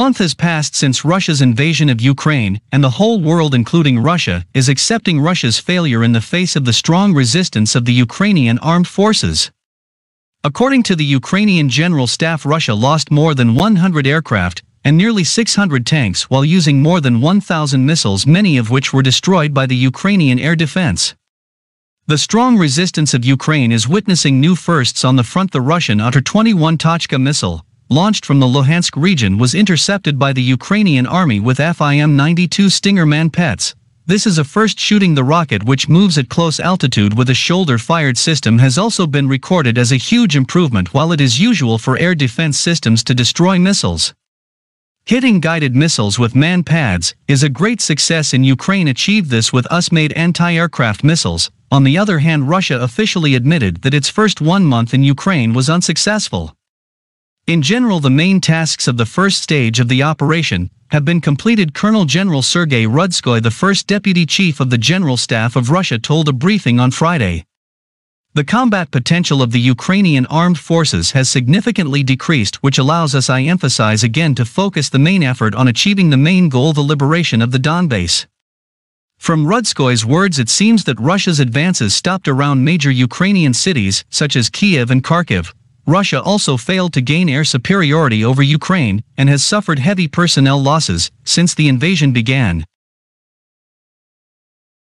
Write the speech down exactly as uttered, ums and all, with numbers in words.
month has passed since Russia's invasion of Ukraine, and the whole world, including Russia, is accepting Russia's failure in the face of the strong resistance of the Ukrainian armed forces. According to the Ukrainian General Staff, Russia lost more than one hundred aircraft and nearly six hundred tanks while using more than one thousand missiles, many of which were destroyed by the Ukrainian air defense. The strong resistance of Ukraine is witnessing new firsts on the front. The Russian O T R twenty-one Tochka missile, launched from the Luhansk region, was intercepted by the Ukrainian army with F I M ninety-two Stinger manpets. This is a first. Shooting the rocket, which moves at close altitude with a shoulder-fired system, has also been recorded as a huge improvement. While it is usual for air defense systems to destroy missiles, hitting guided missiles with man pads is a great success. In Ukraine achieved this with U S-made anti-aircraft missiles. On the other hand, Russia officially admitted that its first one month in Ukraine was unsuccessful. In general, the main tasks of the first stage of the operation have been completed. Colonel General Sergei Rudskoy, the first deputy chief of the General Staff of Russia, told a briefing on Friday. The combat potential of the Ukrainian armed forces has significantly decreased, which allows us, I emphasize again, to focus the main effort on achieving the main goal, the liberation of the Donbass. From Rudskoy's words, it seems that Russia's advances stopped around major Ukrainian cities such as Kiev and Kharkiv. Russia also failed to gain air superiority over Ukraine and has suffered heavy personnel losses since the invasion began.